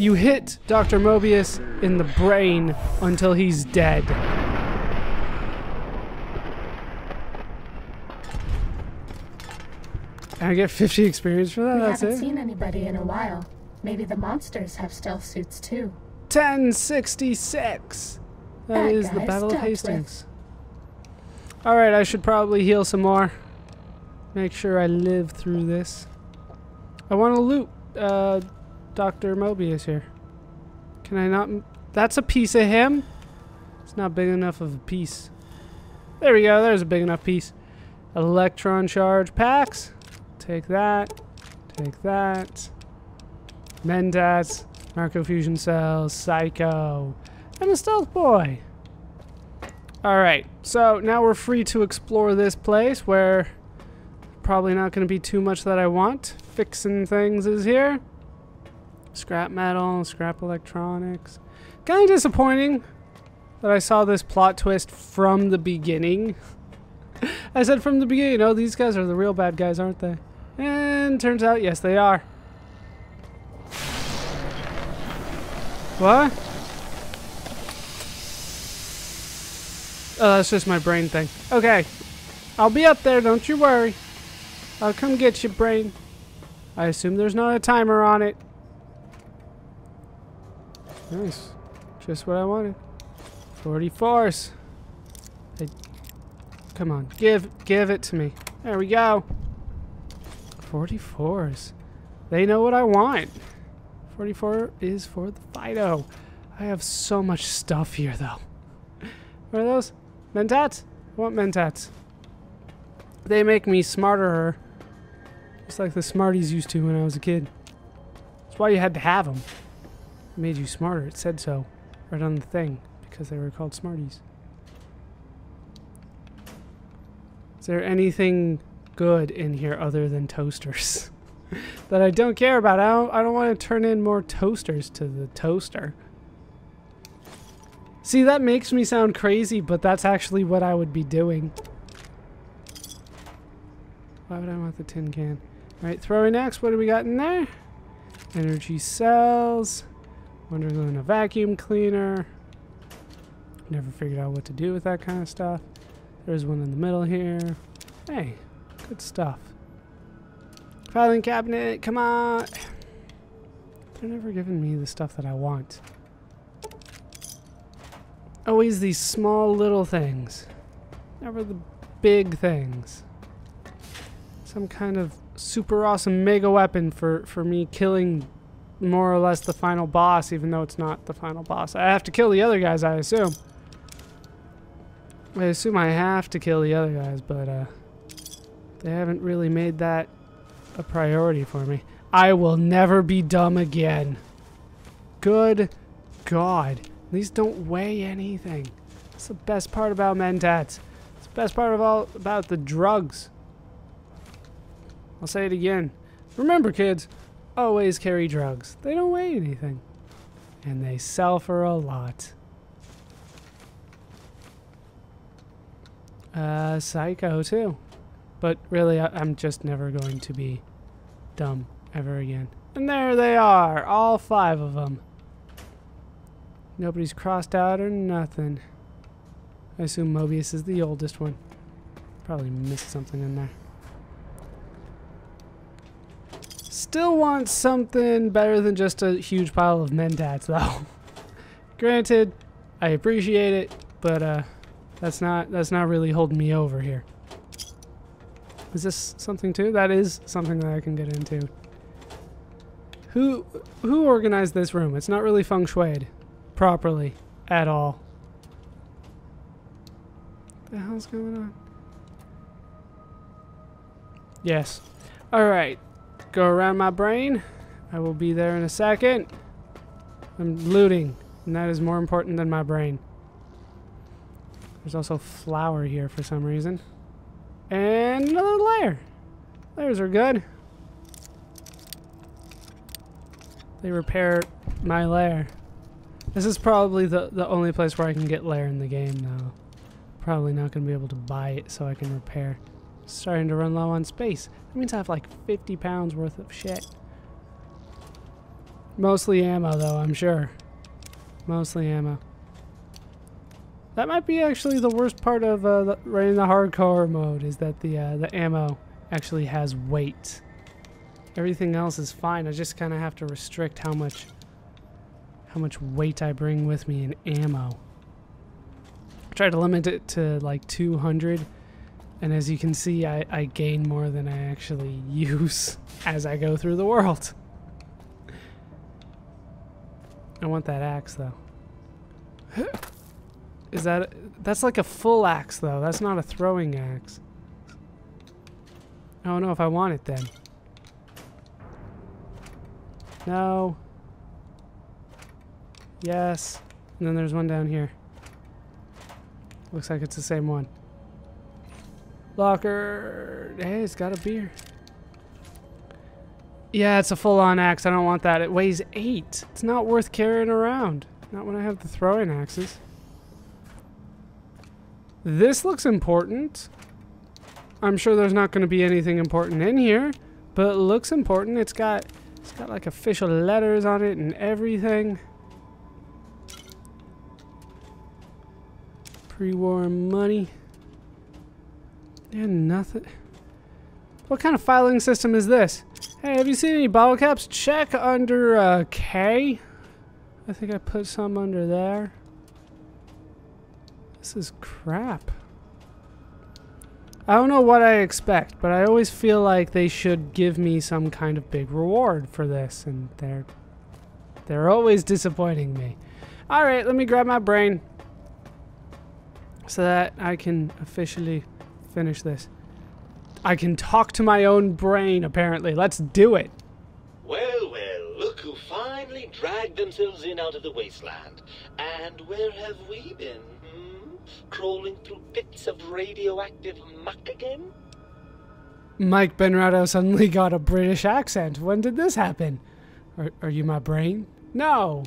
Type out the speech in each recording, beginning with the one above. You hit Dr. Mobius in the brain until he's dead. I get 50 experience for that, that's it. We haven't seen anybody in a while. Maybe the monsters have stealth suits too. 1066! That is the Battle of Hastings. Alright, I should probably heal some more. Make sure I live through this. I want to loot Dr. Mobius here. Can I not? That's a piece of him? It's not big enough of a piece. There we go, there's a big enough piece. Electron charge packs. Take that. Take that. Mentats. Microfusion cells. Psycho. And a stealth boy. Alright, so now we're free to explore this place where probably not going to be too much that I want. Fixing things is here. Scrap metal, scrap electronics. Kind of disappointing that I saw this plot twist from the beginning. I said from the beginning, oh, these guys are the real bad guys, aren't they? And turns out, yes, they are. What? Oh, that's just my brain thing. Okay. I'll be up there, don't you worry. I'll come get you, brain. I assume there's not a timer on it. Nice. Just what I wanted. 44s. Come on. Give it to me. There we go. 44s. They know what I want. 44 is for the Fido. I have so much stuff here, though. What are those? Mentats? I want Mentats. They make me smarter. Just like the Smarties used to when I was a kid. That's why you had to have them. It made you smarter. It said so. Right on the thing. Because they were called Smarties. Is there anything good in here other than toasters? That I don't care about. I don't want to turn in more toasters to the toaster. See, that makes me sound crazy, but that's actually what I would be doing. Why would I want the tin can? Alright, throwing axe, what do we got in there? Energy cells. Wonderglue and a vacuum cleaner. Never figured out what to do with that kind of stuff. There's one in the middle here. Hey, good stuff. Filing cabinet, come on! They're never giving me the stuff that I want. Always these small little things. Never the big things. Some kind of super awesome mega weapon for me killing more or less the final boss, even though it's not the final boss. I have to kill the other guys, I assume. I assume I have to kill the other guys, but they haven't really made that a priority for me. I will never be dumb again. Good God. These don't weigh anything. That's the best part about Mentats. It's the best part of all about the drugs. I'll say it again. Remember, kids, always carry drugs. They don't weigh anything. And they sell for a lot. Psycho, too. But really, I'm just never going to be dumb ever again. And there they are, all five of them. Nobody's crossed out or nothing. I assume Mobius is the oldest one. Probably missed something in there. Still want something better than just a huge pile of Mentats, though. Granted, I appreciate it, but that's not really holding me over here. Is this something too? That is something that I can get into. Who organized this room? It's not really feng shuied properly at all. What the hell's going on? Yes. All right. Go around my brain. I will be there in a second. I'm looting, and that is more important than my brain. There's also flour here for some reason. And another layer. Layers are good. They repair my lair. This is probably the only place where I can get lair in the game now. Probably not going to be able to buy it so I can repair. Starting to run low on space. That means I have like 50 pounds worth of shit. Mostly ammo, though, I'm sure. Mostly ammo. That might be actually the worst part of running the hardcore mode, is that the ammo actually has weight. Everything else is fine. I just kind of have to restrict how much weight I bring with me in ammo. I try to limit it to like 200, and as you can see, I gain more than I actually use as I go through the world. I want that axe, though. Is that... that's like a full axe, though. That's not a throwing axe. I don't know if I want it, then. No. Yes. And then there's one down here. Looks like it's the same one. Locker. Hey, it's got a beer. Yeah, it's a full-on axe. I don't want that. It weighs 8. It's not worth carrying around. Not when I have the throwing axes. This looks important. I'm sure there's not going to be anything important in here, but it looks important. It's got like official letters on it and everything. Pre-war money. And nothing. What kind of filing system is this? Hey, have you seen any bottle caps? Check under K. I think I put some under there. This is crap. I don't know what I expect, but I always feel like they should give me some kind of big reward for this, and they're always disappointing me. All right, let me grab my brain so that I can officially finish this. I can talk to my own brain, apparently. Let's do it. Well, well, look who finally dragged themselves in out of the wasteland. And where have we been, hmm? Crawling through bits of radioactive muck again? Mike Benrado suddenly got a British accent. When did this happen? Are you my brain? No.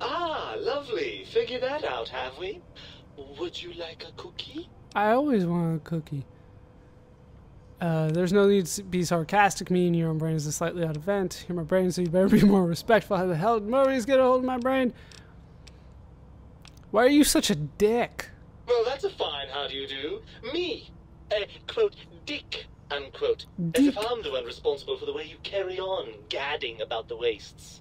Ah, lovely. Figure that out, have we? Would you like a cookie? I always want a cookie. There's no need to be sarcastic. Me and your own brain is a slightly odd event. You're my brain, so you better be more respectful. How the hell did Mobius get a hold of my brain? Why are you such a dick? Well, that's a fine how do you do. Me, quote, dick, unquote. Dick. As if I'm the one responsible for the way you carry on gadding about the wastes.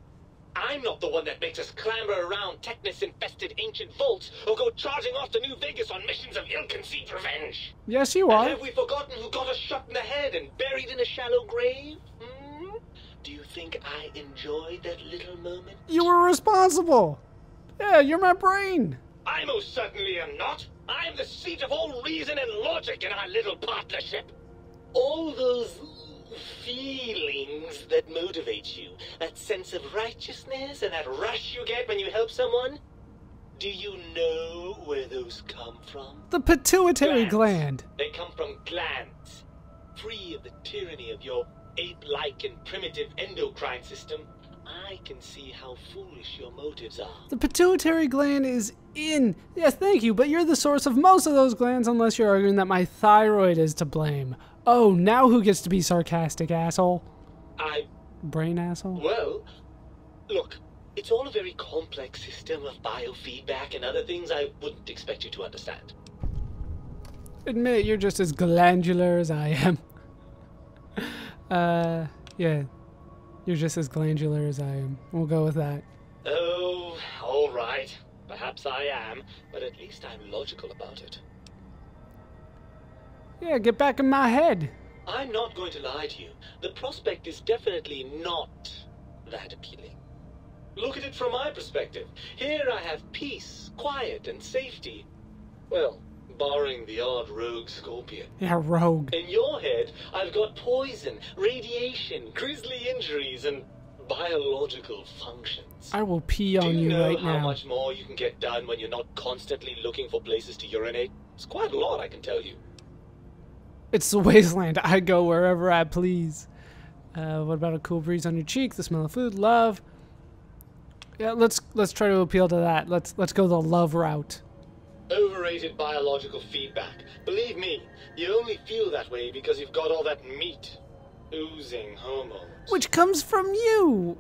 I'm not the one that makes us clamber around Technus-infested ancient vaults or go charging off to New Vegas on missions of ill-conceived revenge. Yes, you are. And have we forgotten who got us shot in the head and buried in a shallow grave? Hmm? Do you think I enjoyed that little moment? You were responsible. Yeah, you're my brain. I most certainly am not. I'm the seat of all reason and logic in our little partnership. All those... feelings that motivate you, that sense of righteousness and that rush you get when you help someone. Do you know where those come from? The pituitary gland. They come from glands. Free of the tyranny of your ape-like and primitive endocrine system, I can see how foolish your motives are. The pituitary gland is in... Yes, thank you, but you're the source of most of those glands, unless you're arguing that my thyroid is to blame. Oh, now who gets to be sarcastic, asshole? Brain asshole? Well, look, it's all a very complex system of biofeedback and other things I wouldn't expect you to understand. Admit it, you're just as glandular as I am. Yeah. You're just as glandular as I am. We'll go with that. Oh, all right. Perhaps I am, but at least I'm logical about it. Yeah, get back in my head. I'm not going to lie to you. The prospect is definitely not that appealing. Look at it from my perspective. Here I have peace, quiet, and safety. Well, barring the odd rogue scorpion. Yeah, rogue. In your head, I've got poison, radiation, grisly injuries, and biological functions. I will pee on you right now. Do you know how much more you can get done when you're not constantly looking for places to urinate? It's quite a lot, I can tell you. It's the wasteland. I go wherever I please. What about a cool breeze on your cheek? The smell of food, love. Yeah, let's try to appeal to that. Let's go the love route. Overrated biological feedback. Believe me, you only feel that way because you've got all that meat oozing hormones. Which comes from you.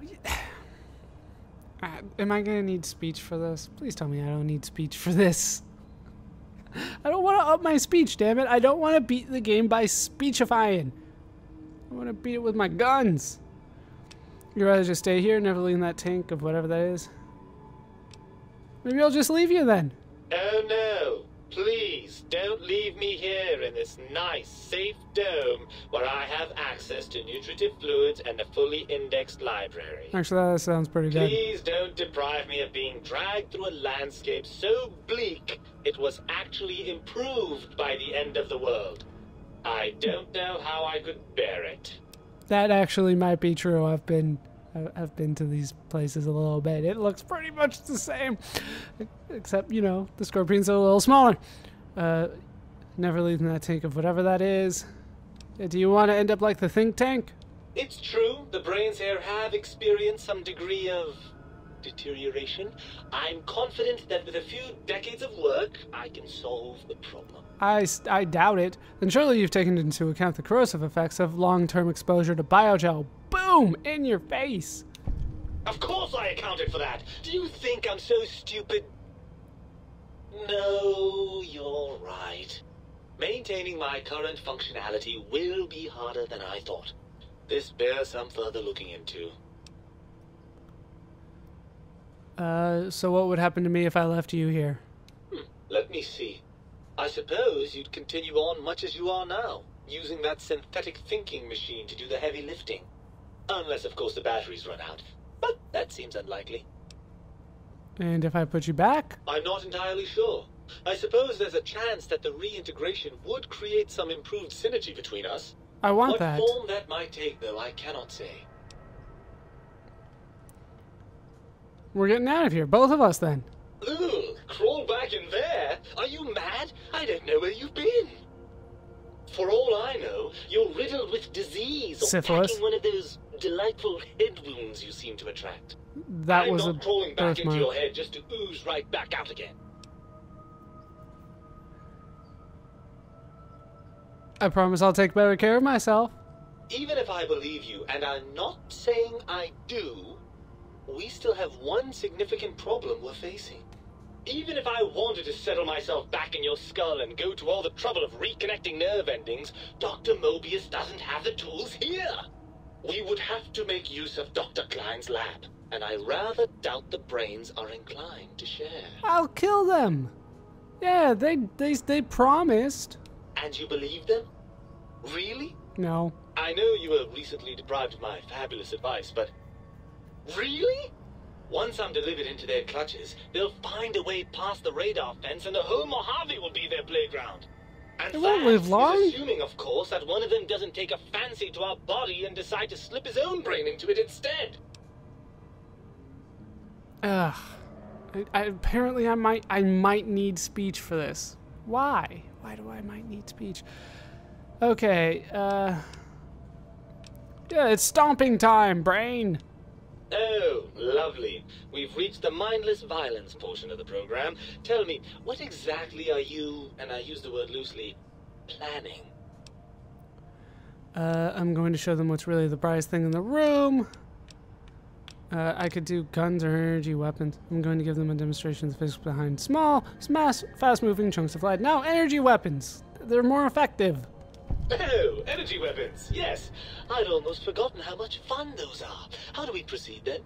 Am I gonna need speech for this? Please tell me I don't need speech for this. I don't want to up my speech, damn it! I don't want to beat the game by speechifying. I want to beat it with my guns. You'd rather just stay here, never leave that tank of whatever that is. Maybe I'll just leave you then. Oh no! Please don't leave me here in this nice, safe dome where I have access to nutritive fluids and a fully indexed library. Actually, that sounds pretty good. Please don't deprive me of being dragged through a landscape so bleak it was actually improved by the end of the world. I don't know how I could bear it. That actually might be true. I've been to these places a little bit. It looks pretty much the same, except, you know, the scorpions are a little smaller. Never leaving that tank of whatever that is. Do you want to end up like the Think Tank? It's true. The brains here have experienced some degree of deterioration. I'm confident that with a few decades of work, I can solve the problem. I doubt it. Then surely you've taken into account the corrosive effects of long-term exposure to biogel. Boom! In your face! Of course I accounted for that! Do you think I'm so stupid? No, you're right. Maintaining my current functionality will be harder than I thought. This bears some further looking into. So what would happen to me if I left you here? Let me see. I suppose you'd continue on much as you are now, using that synthetic thinking machine to do the heavy lifting. Unless, of course, the batteries run out. But that seems unlikely. And if I put you back? I'm not entirely sure. I suppose there's a chance that the reintegration would create some improved synergy between us. I want that. What form that might take, though, I cannot say. We're getting out of here, both of us, then. Ooh, crawl back in there? Are you mad? I don't know where you've been. For all I know, you're riddled with disease or syphilis, one of those delightful head wounds you seem to attract. That I'm was not a crawling back into your head just to ooze right back out again. I promise I'll take better care of myself. Even if I believe you, and I'm not saying I do, we still have one significant problem we're facing. Even if I wanted to settle myself back in your skull and go to all the trouble of reconnecting nerve endings, Dr. Mobius doesn't have the tools here. We would have to make use of Dr. Klein's lab, and I rather doubt the brains are inclined to share. I'll kill them. Yeah, they promised. And you believe them? Really? No. I know you were recently deprived of my fabulous advice, but... Really? Once I'm delivered into their clutches, they'll find a way past the radar fence and the whole Mojave will be their playground. And it won't live long. Assuming, of course, that one of them doesn't take a fancy to our body and decide to slip his own brain into it instead. Ugh. Apparently I might need speech for this. Why? Why do I might need speech? Okay, yeah, it's stomping time, brain! Oh, lovely. We've reached the mindless violence portion of the program. Tell me, what exactly are you, and I use the word loosely, planning? I'm going to show them what's really the brightest thing in the room. I could do guns or energy weapons. I'm going to give them a demonstration of the physics behind small, fast-moving chunks of light. No, energy weapons! They're more effective. Oh, energy weapons, yes. I'd almost forgotten how much fun those are. How do we proceed, then?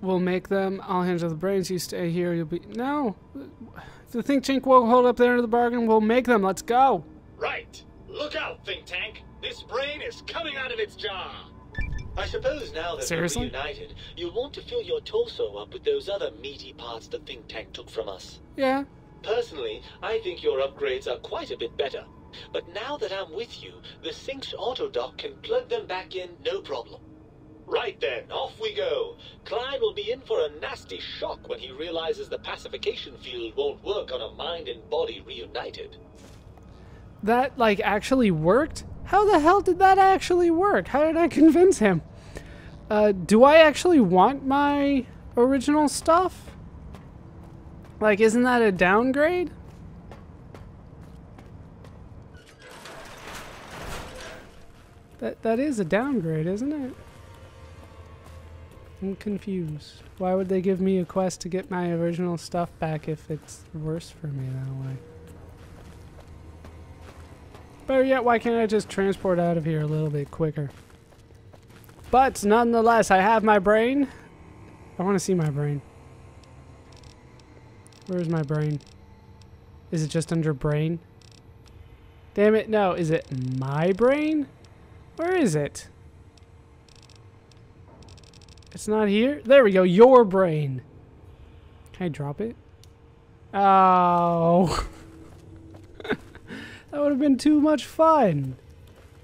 We'll make them. I'll handle the brains. You stay here. You'll be... No. If the Think Tank won't hold up the end of the bargain, we'll make them. Let's go. Right. Look out, Think Tank. This brain is coming out of its jar. I suppose now that we're reunited, you'll want to fill your torso up with those other meaty parts the Think Tank took from us. Yeah. Personally, I think your upgrades are quite a bit better. But now that I'm with you, the Synx Autodoc can plug them back in no problem. Right then, off we go. Clyde will be in for a nasty shock when he realizes the pacification field won't work on a mind and body reunited. That, like, actually worked? How the hell did that actually work? How did I convince him? Do I actually want my original stuff? Like, isn't that a downgrade? That is a downgrade, isn't it? I'm confused. Why would they give me a quest to get my original stuff back if it's worse for me that way? Better yet, why can't I just transport out of here a little bit quicker? But nonetheless, I have my brain. I want to see my brain. Where's my brain? Is it just under brain? Damn it, no. Is it my brain? Where is it? It's not here. There we go. Your brain. Can I drop it? Oh. That would have been too much fun.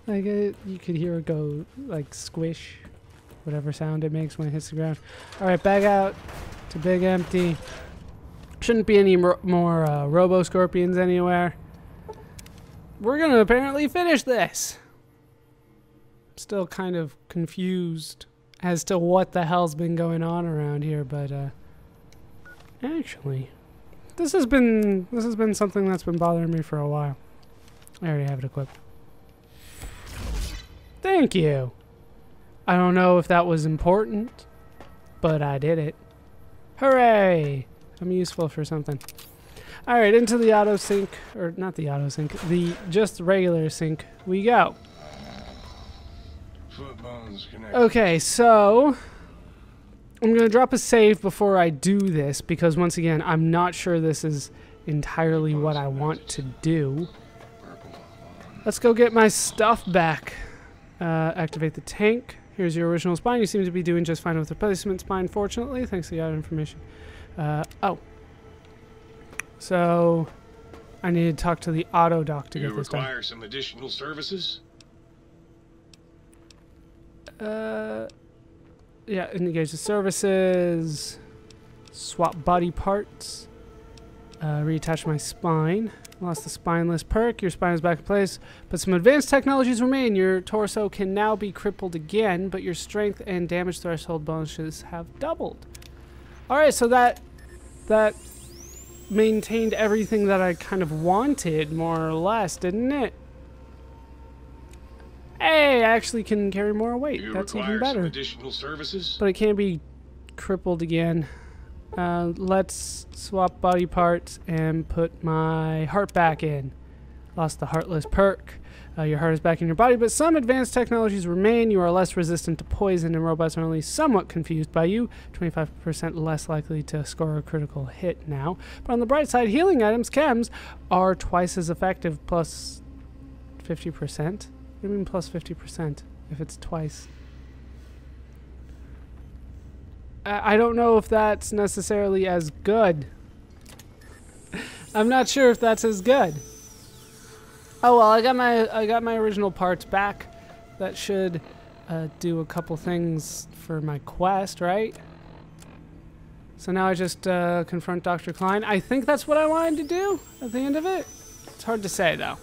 Like, you could hear it go, like, squish. Whatever sound it makes when it hits the ground. Alright, back out to Big Empty. Shouldn't be any more Robo-Scorpions anywhere. We're gonna apparently finish this. Still kind of confused as to what the hell's been going on around here, but actually this has been something that's been bothering me for a while. I already have it equipped. Thank you. I don't know if that was important, but I did it. Hooray! I'm useful for something. All right, into the auto sync, or not the auto sync, the just regular sync we go. Okay, so I'm gonna drop a save before I do this because once again, I'm not sure this is entirely what I want to do. Let's go get my stuff back. Activate the tank. Here's your original spine. You seem to be doing just fine with the replacement spine, fortunately, thanks to the auto information. Oh. So, I need to talk to the Autodoc to get this done. Do you require some additional services? Yeah, engage the services, swap body parts, reattach my spine. Lost the spineless perk. Your spine is back in place, but some advanced technologies remain. Your torso can now be crippled again, but your strength and damage threshold bonuses have doubled. Alright, so that maintained everything that I kind of wanted, more or less, didn't it? Hey, I actually can carry more weight. That's even better. Additional services? But it can't be crippled again. Let's swap body parts and put my heart back in. Lost the heartless perk. Your heart is back in your body, but some advanced technologies remain. You are less resistant to poison, and robots are only somewhat confused by you. 25% less likely to score a critical hit now. But on the bright side, healing items, chems, are twice as effective, plus 50%. What do you mean plus 50% if it's twice? I don't know if that's necessarily as good. I'm not sure if that's as good. Oh well, I got my original parts back. That should do a couple things for my quest, right? So now I just confront Dr. Klein. I think that's what I wanted to do at the end of it. It's hard to say though.